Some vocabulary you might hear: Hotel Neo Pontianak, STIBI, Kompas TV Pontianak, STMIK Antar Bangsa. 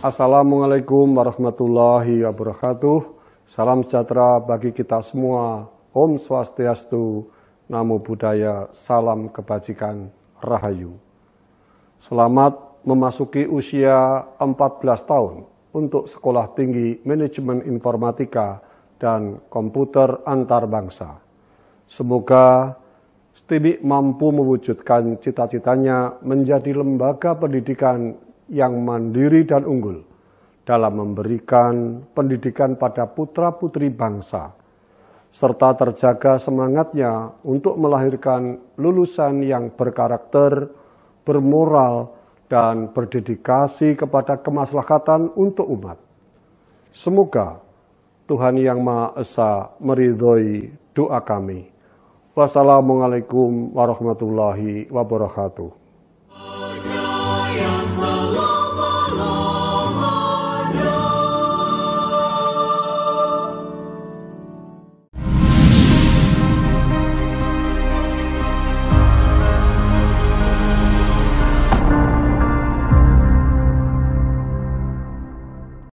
Assalamualaikum warahmatullahi wabarakatuh. Salam sejahtera bagi kita semua. Om Swastiastu, Namo Buddhaya, salam kebajikan, Rahayu. Selamat memasuki usia 14 tahun untuk Sekolah Tinggi Manajemen Informatika dan Komputer Antarbangsa. Semoga STIBI mampu mewujudkan cita-citanya menjadi lembaga pendidikan yang mandiri dan unggul dalam memberikan pendidikan pada putra-putri bangsa, serta terjaga semangatnya untuk melahirkan lulusan yang berkarakter, bermoral, dan berdedikasi kepada kemaslahatan untuk umat. Semoga Tuhan Yang Maha Esa meridhoi doa kami. Wassalamualaikum warahmatullahi wabarakatuh.